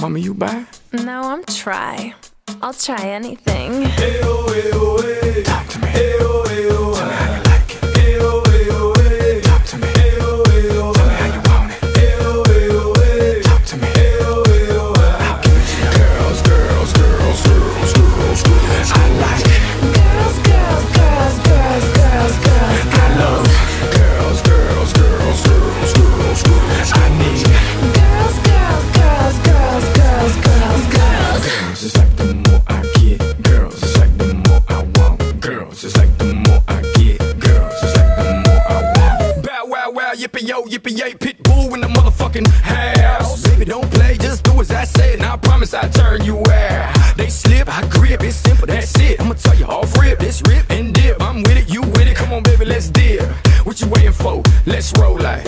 Mama, you bi? No, I'm try. I'll try anything. Ayo, ayo, ayo. Talk to me. Ayo, ayo, ayo. Tell me how you like it. Ayo, ayo, ayo. Talk to me. Ayo, ayo, ayo. Tell me how you want it. Ayo, ayo, ayo. Talk to me. Ayo, ayo, ayo. I'll give it to you. Girls, girls, girls, girls, girls, girls. I like it. Girls, girls, girls, girls, girls, girls. I love it. Girls, girls, girls, girls, girls, girls. I need it. Girls, girls, girls, girls, girls, girls, girls. Girls, it's like the more I get. Girls, it's like the more I want. Girls, it's like the more I get. Girls, it's like the more I want. Bow, wow, wow, yippee, yo, yippee, yay. Pit bull in the motherfucking house. Baby, don't play, just do as I say. And I promise I turn you out. They slip, I grip, it's simple, that's it. I'ma tell you off rip, this rip and dip. I'm with it, you with it, come on baby, let's dip. What you waiting for? Let's roll like.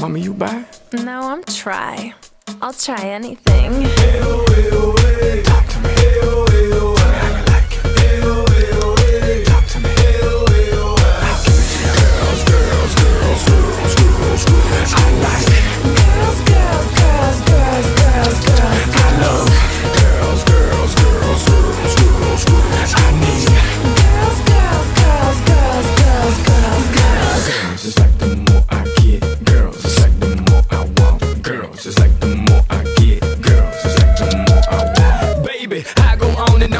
Mama, you buy? No, I'm try. I'll try anything. Ayo, ayo, ayo. Talk to me. Ayo, ayo, ayo. Tell me how you like it. Ayo, ayo, ayo. Talk to me. Ayo, ayo, ayo. I'll give it to you. Girls, girls, girls, girls, girls, girls. I like it. Girls, girls, girls, girls, girls, girls. I love it. Girls, girls, girls, girls, girls, girls. I need it. Girls, girls, girls, girls, girls, girls, girls. Girls, it's like the more I get. Girls, it's like the more I want. Girls, it's like the more I get. Girls, it's like the more I want. Baby, I go on and I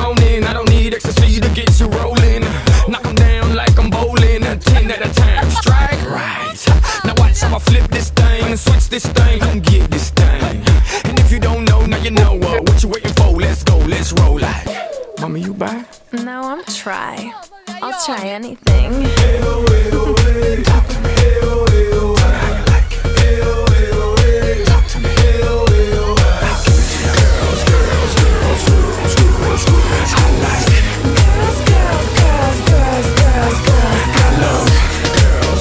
don't need ecstasy to get you rolling. Knock them down like I'm bowling. 10 at a time, strike right. Now watch how I flip this thing and switch this thing. Come get this thing. And if you don't know, now you know what you waiting for. Let's go, let's roll like. Mama, you buy? No, I'm try. I'll try anything. Ayo, ayo, ayo. Talk to me. Ayo, ayo, ayo. Tell me how you like it. Ayo, ayo, ayo. Talk to me. Ayo, ayo, ayo. I'll give it to you. Girls, girls, girls, girls, girls, girls. I like it. Girls, girls, girls, girls, girls, girls. I love it. Girls,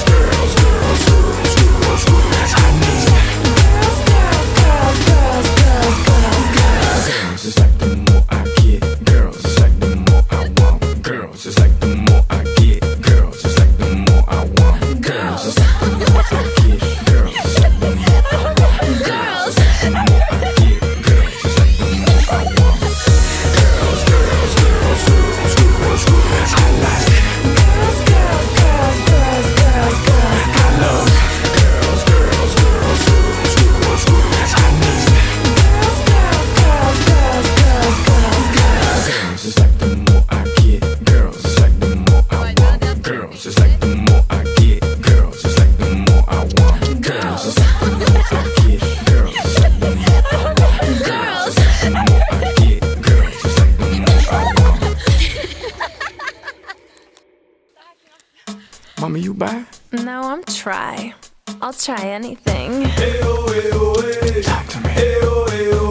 girls, girls, girls, girls, girls. I need it. Girls, girls, girls, girls, girls, girls, girls. Girls, it's like the more I get. Girls, it's like the more I want. Girls, it's like the more I get. Girls, it's like the more I want. Girls, it's like the more I get. Girls, it's like the more I want. Girls, it's like the more I get. Girls, it's like the more I want. Girls, girls, girls, girls, girls, girls. I like it. Girls, girls, girls, girls, girls, girls. I love it. Girls, girls, girls, girls, girls, girls. I need it. Girls, girls, girls, girls, girls, girls, girls. Girls, it's like the more I get. Girls, it's like the more I want. Girls, it's like the more I get. Girls, it's like the more I want. Girls, it's like the more I get. Girls, it's like the more I want. Girls, it's like the more I get. Girls, it's like the more I want. Mama, you buy? No, I'm try. I'll try anything. Ayo, ayo, ayo. Talk to me. Ayo, ayo, ayo.